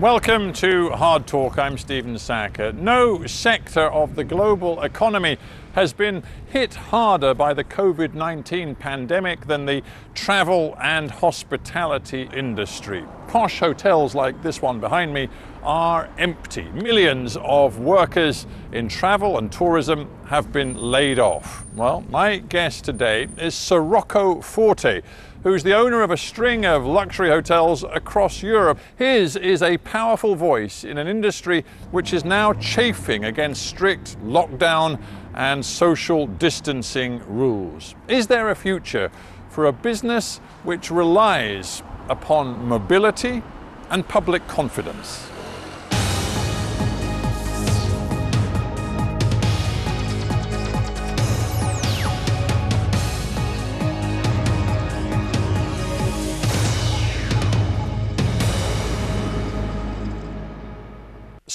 Welcome to Hard Talk. I'm Stephen Sackur. No sector of the global economy has been hit harder by the COVID-19 pandemic than the travel and hospitality industry. Posh hotels like this one behind me are empty. Millions of workers in travel and tourism have been laid off. Well, my guest today is Rocco Forte, who's the owner of a string of luxury hotels across Europe. His is a powerful voice in an industry which is now chafing against strict lockdown and social distancing rules. Is there a future for a business which relies upon mobility and public confidence?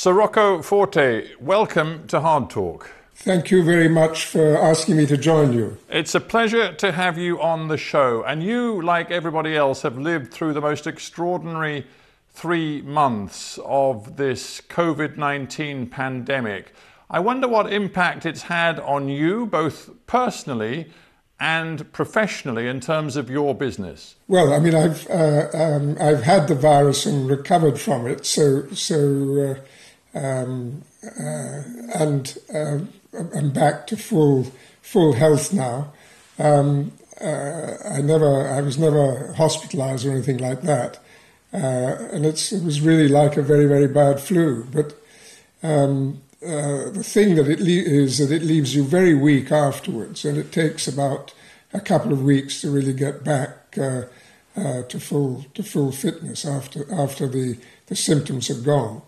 Rocco Forte, welcome to Hard Talk. Thank you very much for asking me to join you. It's a pleasure to have you on the show. And you, like everybody else, have lived through the most extraordinary 3 months of this COVID-19 pandemic. I wonder what impact it's had on you, both personally and professionally, in terms of your business. Well, I mean, I've had the virus and recovered from it, and I'm back to full health now. I was never hospitalised or anything like that, and it was really like a very, very bad flu. But the thing that it leaves you very weak afterwards, and it takes about a couple of weeks to really get back to full fitness after the symptoms are gone.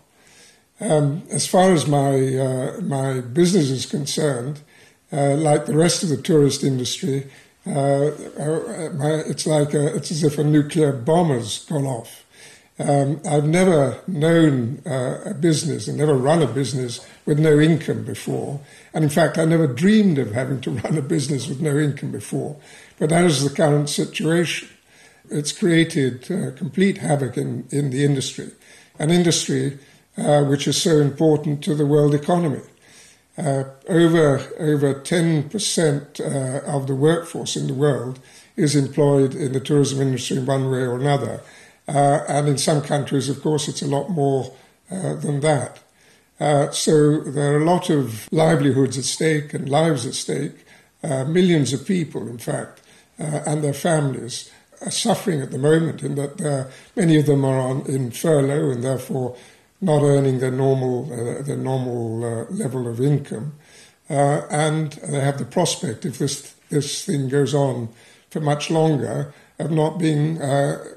As far as my business is concerned, like the rest of the tourist industry, it's as if a nuclear bomb has gone off. I've never known a business and never run a business with no income before. And in fact, I never dreamed of having to run a business with no income before. But that is the current situation. It's created complete havoc in the industry, an industry which is so important to the world economy. Over 10% of the workforce in the world is employed in the tourism industry in one way or another. And in some countries, of course, it's a lot more than that. So there are a lot of livelihoods at stake and lives at stake. Millions of people, in fact, and their families are suffering at the moment, in that many of them are in furlough and therefore not earning their normal level of income, and they have the prospect, if this thing goes on for much longer, of not being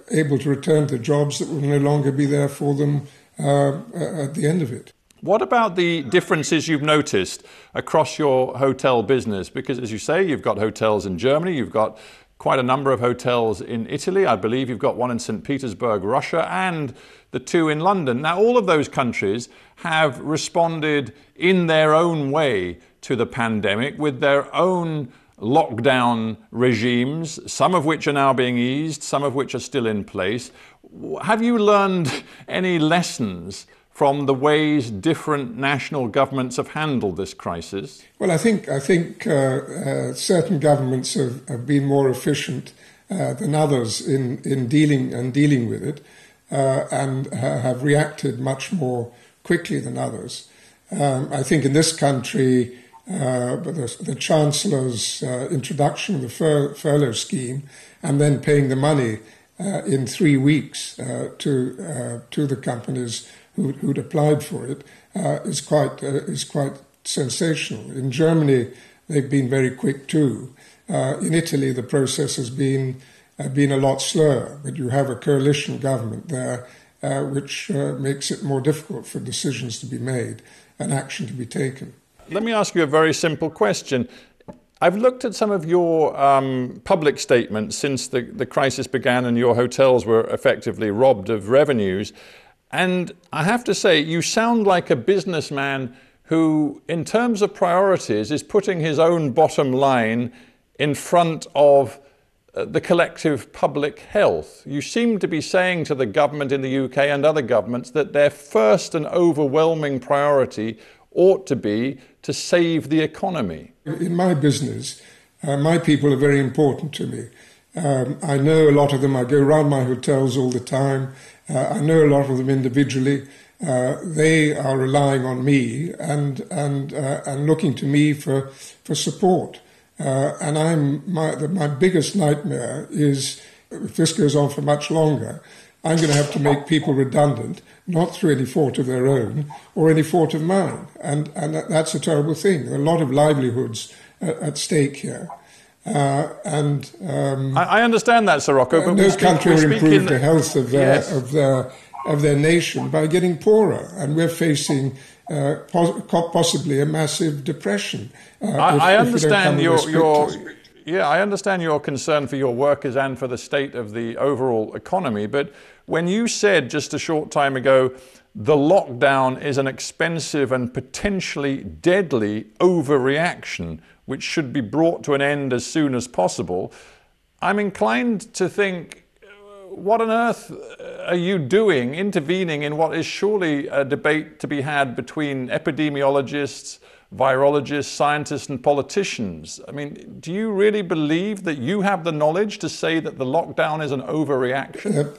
able to return to jobs that will no longer be there for them at the end of it. What about the differences you've noticed across your hotel business? Because, as you say, you've got hotels in Germany, you've got quite a number of hotels in Italy. I believe you've got one in St. Petersburg, Russia, and the two in London. Now, all of those countries have responded in their own way to the pandemic with their own lockdown regimes, some of which are now being eased, some of which are still in place. Have you learned any lessons from the ways different national governments have handled this crisis? Well, I think certain governments have been more efficient than others in dealing with it, and have reacted much more quickly than others. I think in this country, the Chancellor's introduction of the furlough scheme, and then paying the money in 3 weeks to the companies who'd applied for it, is quite sensational. In Germany, they've been very quick too. In Italy, the process has been a lot slower, but you have a coalition government there, which makes it more difficult for decisions to be made and action to be taken. Let me ask you a very simple question. I've looked at some of your public statements since the crisis began and your hotels were effectively robbed of revenues. And I have to say, you sound like a businessman who, in terms of priorities, is putting his own bottom line in front of the collective public health. You seem to be saying to the government in the UK and other governments that their first and overwhelming priority ought to be to save the economy. In my business, my people are very important to me. I know a lot of them. I go around my hotels all the time. I know a lot of them individually. They are relying on me and looking to me for support. And my biggest nightmare is, if this goes on for much longer, I'm going to have to make people redundant, not through any fault of their own or any fault of mine. And that's a terrible thing. There are a lot of livelihoods at stake here. I understand that, Sir Rocco, but those countries improve the health of their nation by getting poorer, and we're facing possibly a massive depression. I understand I understand your concern for your workers and for the state of the overall economy. But when you said just a short time ago, the lockdown is an expensive and potentially deadly overreaction, which should be brought to an end as soon as possible, I'm inclined to think, what on earth are you doing intervening in what is surely a debate to be had between epidemiologists, virologists, scientists and politicians? I mean, do you really believe that you have the knowledge to say that the lockdown is an overreaction?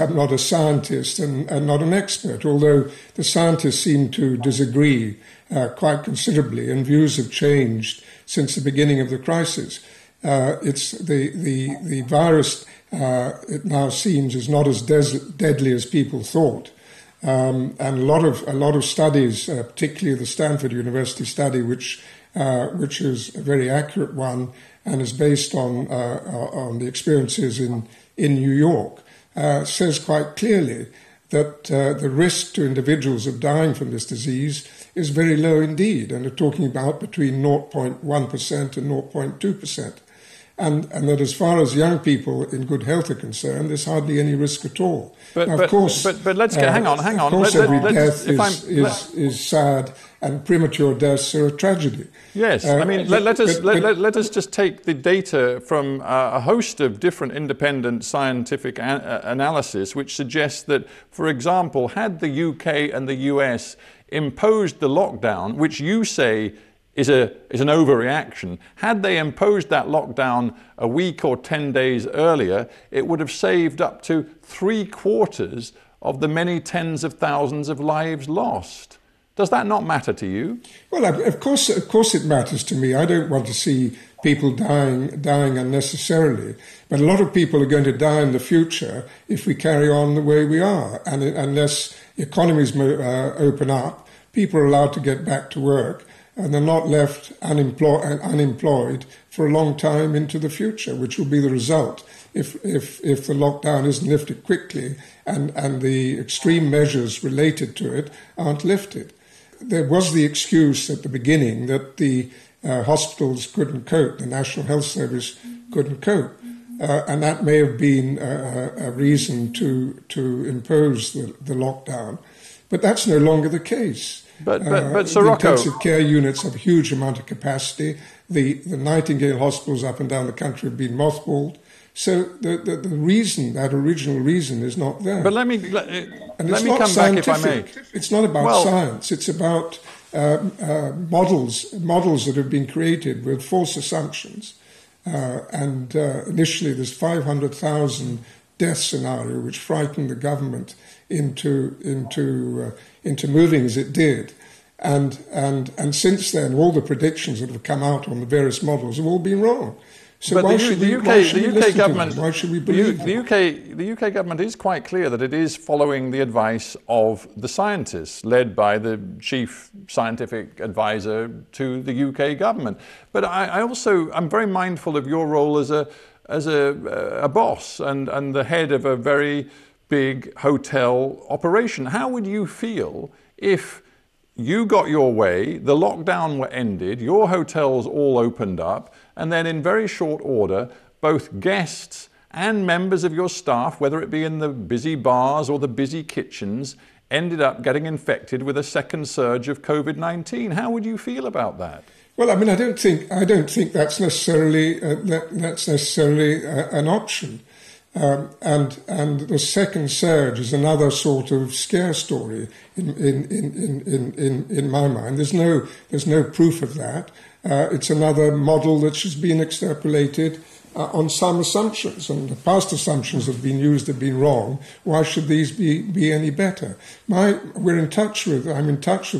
I'm not a scientist and not an expert, although the scientists seem to disagree quite considerably, and views have changed since the beginning of the crisis. It's the virus, it now seems, is not as deadly as people thought. And a lot of studies, particularly the Stanford University study, which is a very accurate one and is based on the experiences in New York, says quite clearly that the risk to individuals of dying from this disease is very low indeed, and are talking about between 0.1% and 0.2%. And that as far as young people in good health are concerned, there's hardly any risk at all. But let's get, hang on. Of course, every death is sad, and premature deaths are a tragedy. Yes, let us just take the data from a host of different independent scientific analysis, which suggests that, for example, had the UK and the US imposed the lockdown, which you say is an overreaction. Had they imposed that lockdown a week or 10 days earlier, it would have saved up to 3/4 of the many tens of thousands of lives lost. Does that not matter to you? Well, of course it matters to me. I don't want to see people dying unnecessarily. But a lot of people are going to die in the future if we carry on the way we are. And unless economies open up, people are allowed to get back to work, and they're not left unemployed for a long time into the future, which will be the result if the lockdown isn't lifted quickly and the extreme measures related to it aren't lifted. There was the excuse at the beginning that the hospitals couldn't cope, the National Health Service couldn't cope, and that may have been a reason to impose the lockdown. But that's no longer the case. But Sir Rocco, intensive care units have a huge amount of capacity. The Nightingale hospitals up and down the country have been mothballed. So the reason, that original reason, is not there. But let me come back, if I may. It's not about science. It's about models that have been created with false assumptions. Initially, there's 500,000 death scenario, which frightened the government into moving as it did, and since then all the predictions that have come out on the various models have all been wrong. So why should we believe them? The UK government is quite clear that it is following the advice of the scientists, led by the chief scientific advisor to the UK government. But I'm very mindful of your role as a boss and the head of a very big hotel operation. How would you feel if you got your way, the lockdown were ended, your hotels all opened up, and then in very short order, both guests and members of your staff, whether it be in the busy bars or the busy kitchens, ended up getting infected with a second surge of COVID-19. How would you feel about that? Well, I mean, I don't think that's necessarily an option. And the second surge is another sort of scare story in my mind. There's no proof of that. It's another model that has been extrapolated on some assumptions, and the past assumptions that have been used have been wrong. Why should these be any better? I'm in touch with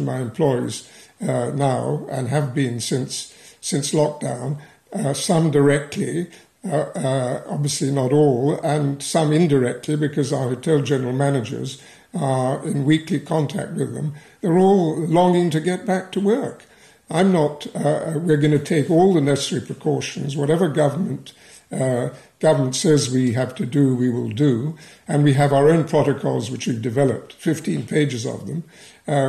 my employees now, and have been since lockdown. Some directly. Obviously not all, and some indirectly, because our hotel general managers are in weekly contact with them. They're all longing to get back to work. I'm not. We're going to take all the necessary precautions. Whatever government says we have to do, we will do. And we have our own protocols, which we've developed, 15 pages of them,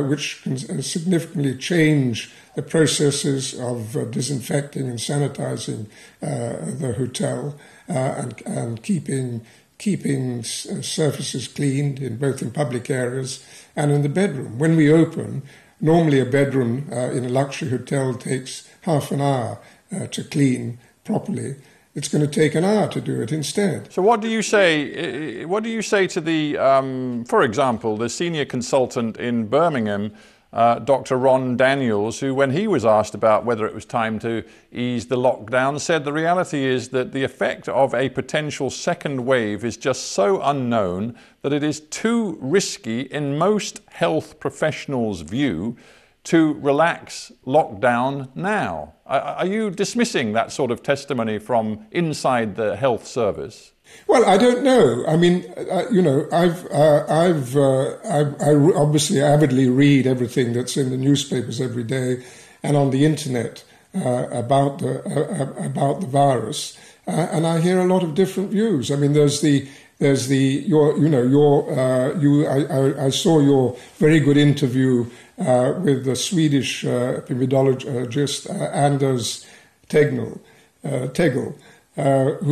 which can significantly change the processes of disinfecting and sanitizing the hotel and keeping surfaces cleaned both in public areas and in the bedroom. When we open, normally a bedroom in a luxury hotel takes half an hour to clean properly. It's going to take an hour to do it instead. So what do you say? What do you say to the, for example, the senior consultant in Birmingham? Dr. Ron Daniels, who, when he was asked about whether it was time to ease the lockdown, said the reality is that the effect of a potential second wave is just so unknown that it is too risky, in most health professionals' view, to relax lockdown now. Are you dismissing that sort of testimony from inside the health service? Well, I don't know. I mean, I obviously avidly read everything that's in the newspapers every day and on the internet about the virus, and I hear a lot of different views. I mean, I saw your very good interview with the Swedish epidemiologist Anders Tegnell. And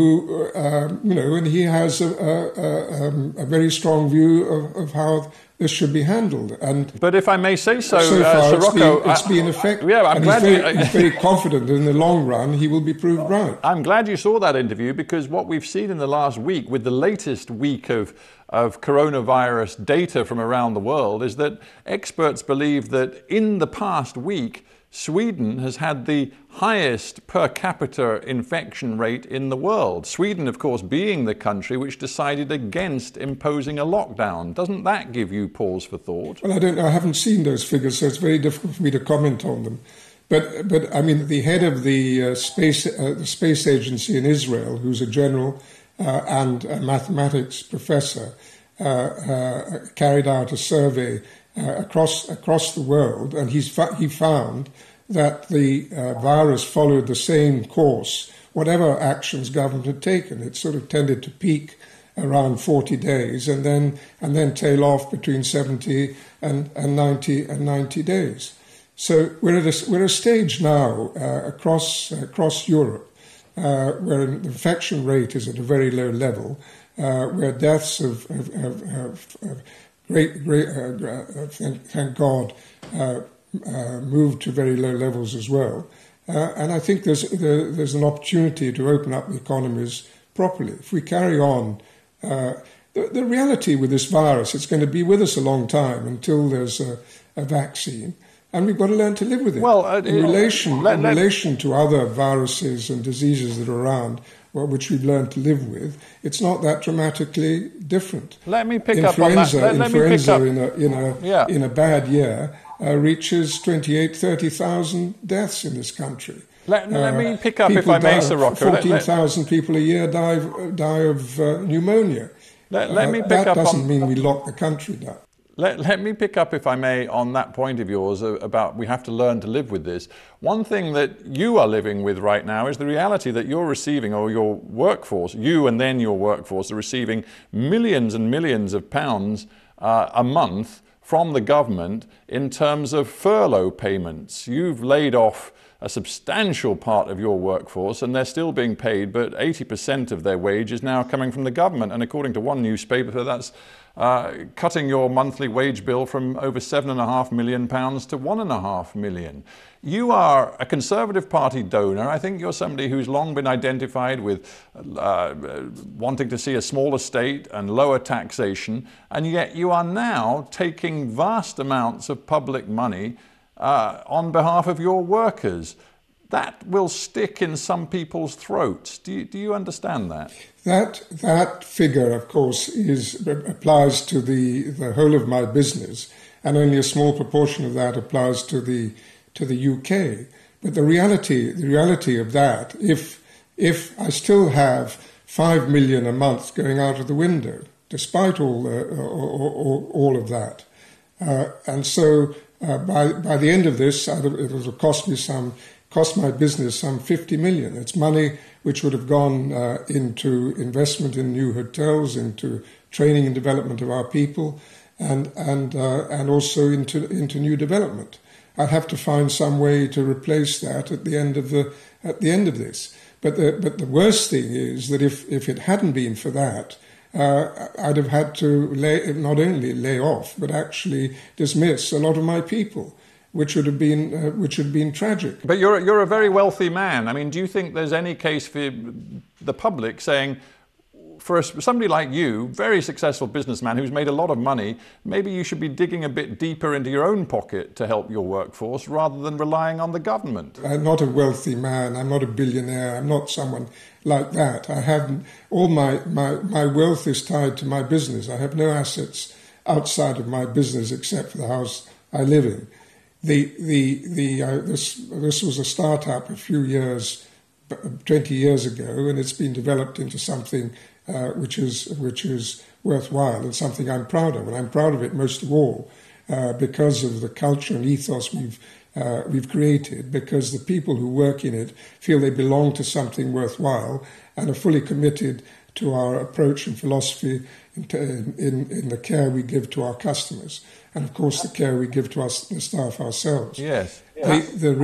he has a very strong view of how this should be handled. But if I may say so, Sir Rocco, it's been effective. Yeah, I'm glad he's very confident in the long run he will be proved right. I'm glad you saw that interview, because what we've seen in the last week, with the latest week of coronavirus data from around the world, is that experts believe that in the past week, Sweden has had the highest per capita infection rate in the world. Sweden, of course, being the country which decided against imposing a lockdown. Doesn't that give you pause for thought? Well, I haven't seen those figures, so it's very difficult for me to comment on them. But I mean, the head of the space agency in Israel, who's a general and a mathematics professor, carried out a survey across the world, and he found that the virus followed the same course, whatever actions government had taken. It sort of tended to peak around 40 days and then tail off between 70 and 90 days. So we're at a stage now across Europe where the infection rate is at a very low level, where deaths have thank God, moved to very low levels as well. And I think there's an opportunity to open up the economies properly. If we carry on, the reality with this virus, it's going to be with us a long time until there's a vaccine. And we've got to learn to live with it. Well, in relation to other viruses and diseases that are around, which we've learned to live with, it's not that dramatically different. Let me pick up on that. In a bad year reaches 28,000-30,000 deaths in this country. Let me pick up, if I may, Sir Rocco. 14,000 people a year die of pneumonia. That doesn't mean we lock the country down. Let me pick up, if I may, on that point of yours about we have to learn to live with this. One thing that you are living with right now is the reality that you're receiving, or your workforce, you and then your workforce, are receiving millions and millions of pounds a month from the government in terms of furlough payments. You've laid off a substantial part of your workforce, and they're still being paid, but 80% of their wage is now coming from the government. And according to one newspaper, that's cutting your monthly wage bill from over £7.5 million to £1.5 million. You are a Conservative Party donor. I think you're somebody who's long been identified with wanting to see a smaller state and lower taxation, and yet you are now taking vast amounts of public money on behalf of your workers. That will stick in some people's throats. Do you understand that? That figure, of course, applies to the whole of my business, and only a small proportion of that applies to the UK. But the reality of that, if I still have $5 million a month going out of the window, despite all of that, and so by the end of this, it will cost my business some $50 million. It's money which would have gone into investment in new hotels, into training and development of our people, and also into new development. I'd have to find some way to replace that at the end of this. But the worst thing is that if it hadn't been for that, I'd have had to not only lay off, but actually dismiss a lot of my people, which would have been tragic. But you're a very wealthy man. I mean, do you think there's any case for the public saying, for somebody like you, very successful businessman who's made a lot of money, maybe you should be digging a bit deeper into your own pocket to help your workforce rather than relying on the government? I'm not a wealthy man. I'm not a billionaire. I'm not someone like that. I haven't. All my wealth is tied to my business. I have no assets outside of my business except for the house I live in. This was a startup a few years, 20 years ago, and it's been developed into something which is worthwhile and something I'm proud of, and I'm proud of it most of all because of the culture and ethos we've created. Because the people who work in it feel they belong to something worthwhile and are fully committed to our approach and philosophy in the care we give to our customers, and of course the care we give to the staff ourselves. Yes. Yes. The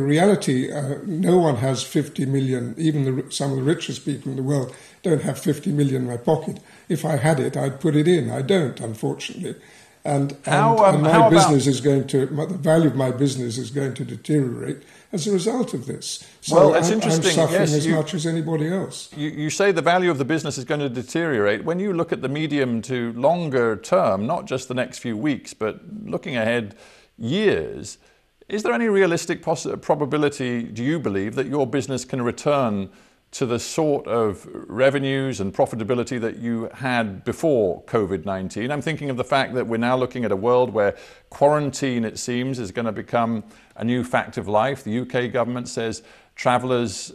reality, no one has 50 million, even some of the richest people in the world don't have 50 million in my pocket. If I had it, I'd put it in. I don't, unfortunately. The value of my business is going to deteriorate as a result of this. So well, it's interesting. I'm suffering as much as anybody else. You say the value of the business is going to deteriorate. When you look at the medium to longer term, not just the next few weeks, but looking ahead years, is there any realistic probability, do you believe, that your business can return to the sort of revenues and profitability that you had before COVID-19? I'm thinking of the fact that we're now looking at a world where quarantine, it seems, is going to become a new fact of life. The UK government says travellers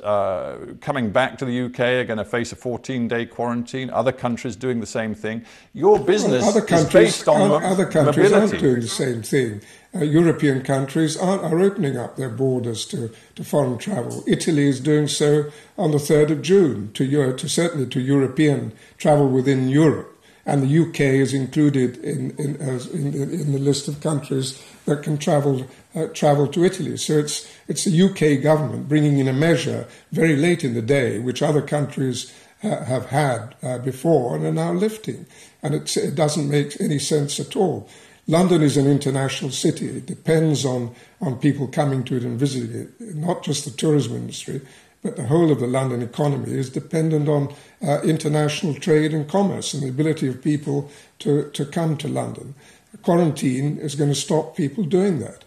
coming back to the UK are going to face a 14-day quarantine. Other countries doing the same thing. Your business is based on mobility. Other countries aren't doing the same thing. European countries are opening up their borders to foreign travel. Italy is doing so on the 3rd of June, certainly to European travel within Europe. And the UK is included in the list of countries that can travel to Italy. So it's the UK government bringing in a measure very late in the day, which other countries have had before and are now lifting. And it doesn't make any sense at all. London is an international city. It depends on people coming to it and visiting it, not just the tourism industry, but the whole of the London economy is dependent on international trade and commerce and the ability of people to come to London. Quarantine is going to stop people doing that.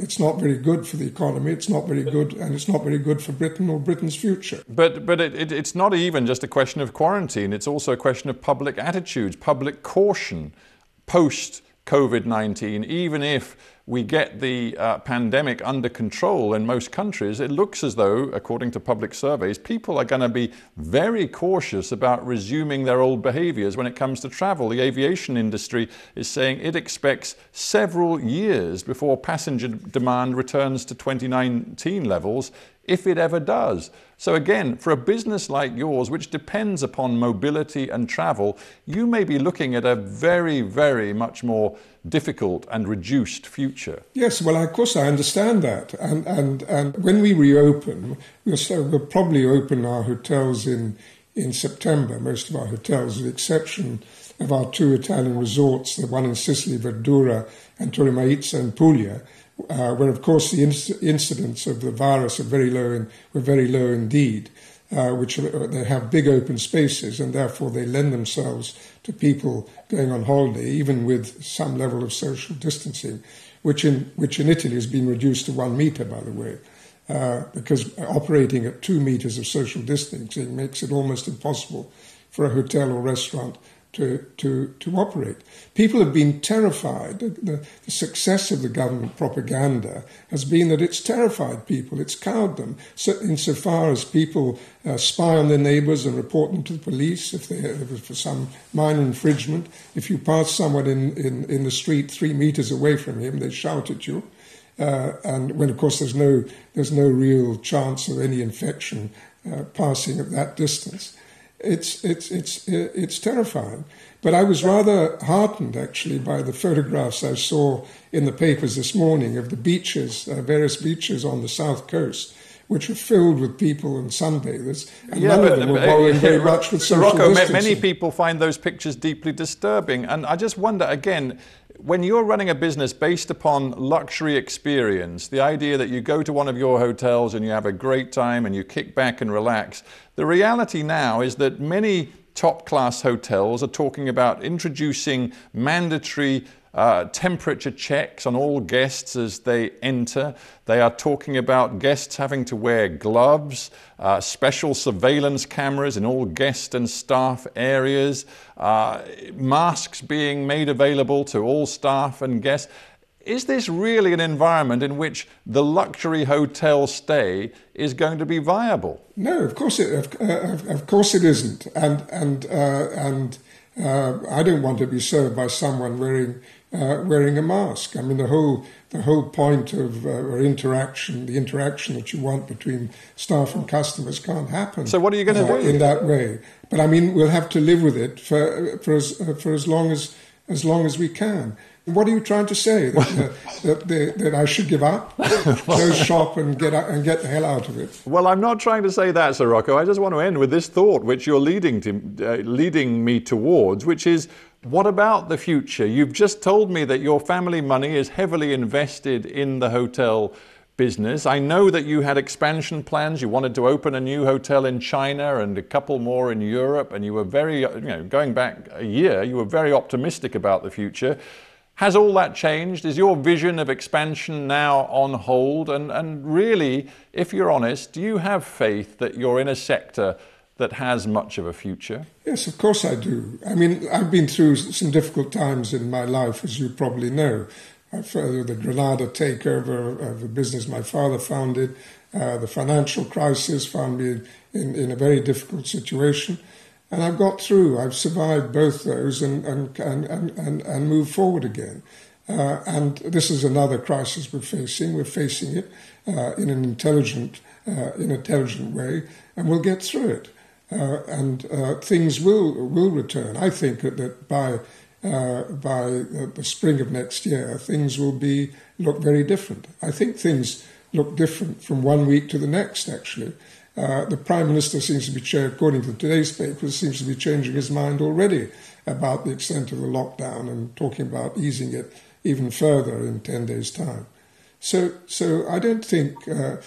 It's not very good for the economy, it's not very good, and it's not very good for Britain or Britain's future. But it's not even just a question of quarantine, it's also a question of public attitudes, public caution post COVID-19, even if we get the pandemic under control in most countries, it looks as though, according to public surveys, people are going to be very cautious about resuming their old behaviours when it comes to travel. The aviation industry is saying it expects several years before passenger demand returns to 2019 levels, if it ever does. So again, for a business like yours, which depends upon mobility and travel, you may be looking at a very, very much more difficult and reduced future. Yes, well, of course, I understand that. And when we reopen, we'll probably open our hotels in September, most of our hotels, with the exception of our two Italian resorts, the one in Sicily, Verdura, and Torre Mezzo and Puglia, where, of course, the incidence of the virus were very low indeed, which they have big open spaces, and therefore they lend themselves to people going on holiday, even with some level of social distancing, which in Italy has been reduced to 1 meter, by the way, because operating at 2 meters of social distancing makes it almost impossible for a hotel or restaurant to operate. People have been terrified. The success of the government propaganda has been that it's terrified people, it's cowed them. So insofar as people spy on their neighbours and report them to the police if for some minor infringement, if you pass someone in the street 3 meters away from him, they shout at you. And when, of course, there's no real chance of any infection passing at that distance. It's terrifying. But I was rather heartened, actually, by the photographs I saw in the papers this morning of the beaches, various beaches on the south coast, which were filled with people and sunbathers, and none of them were bothering very much with social distancing. Many people find those pictures deeply disturbing, and I just wonder, again, when you're running a business based upon luxury experience, the idea that you go to one of your hotels and you have a great time and you kick back and relax, the reality now is that many top-class hotels are talking about introducing mandatory temperature checks on all guests as they enter. They are talking about guests having to wear gloves, special surveillance cameras in all guest and staff areas, masks being made available to all staff and guests. Is this really an environment in which the luxury hotel stay is going to be viable? No, of course it isn't, and I don't want to be served by someone wearing a mask. I mean, the whole point of the interaction that you want between staff and customers can't happen. So what are you going to do in that way? But I mean, we'll have to live with it for as long as we can. What are you trying to say? That I should give up, close shop, and get the hell out of it? Well, I'm not trying to say that, Sir Rocco. I just want to end with this thought, which you're leading me towards, which is, what about the future? You've just told me that your family money is heavily invested in the hotel business. I know that you had expansion plans. You wanted to open a new hotel in China and a couple more in Europe, and you were going back a year, you were very optimistic about the future. Has all that changed? Is your vision of expansion now on hold? And really, if you're honest, do you have faith that you're in a sector that has much of a future? Yes, of course I do. I mean, I've been through some difficult times in my life, as you probably know. The Granada takeover of a business my father founded, the financial crisis found me in a very difficult situation. And I've got through. I've survived both those and moved forward again. And this is another crisis we're facing. We're facing it in an intelligent way, and we'll get through it. And things will return. I think that by the spring of next year, things will look very different. I think things look different from 1 week to the next, actually. The Prime Minister seems to be, according to today's papers, seems to be changing his mind already about the extent of the lockdown and talking about easing it even further in 10 days' time. So I don't think, the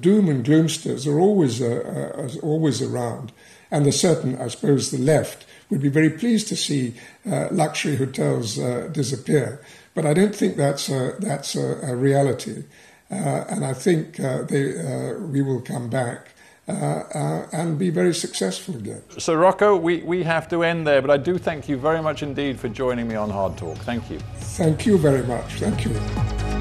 doom and gloomsters are always around. And I suppose, the left would be very pleased to see luxury hotels disappear. But I don't think that's a reality. And I think we will come back and be very successful again. So, Rocco, we have to end there, but I do thank you very much indeed for joining me on Hard Talk. Thank you. Thank you very much. Thank you.